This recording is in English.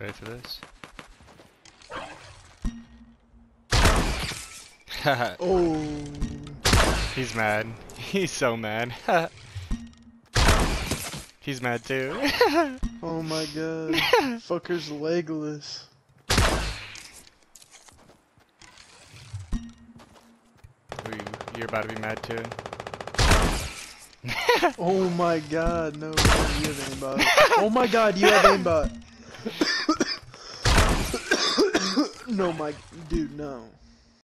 Ready for this? Oh. He's mad. He's so mad. He's mad too. Oh my god. Fucker's legless. You're about to be mad too. Oh my god, no, you have aimbot. Oh my god, you have aimbot. No, my dude, no.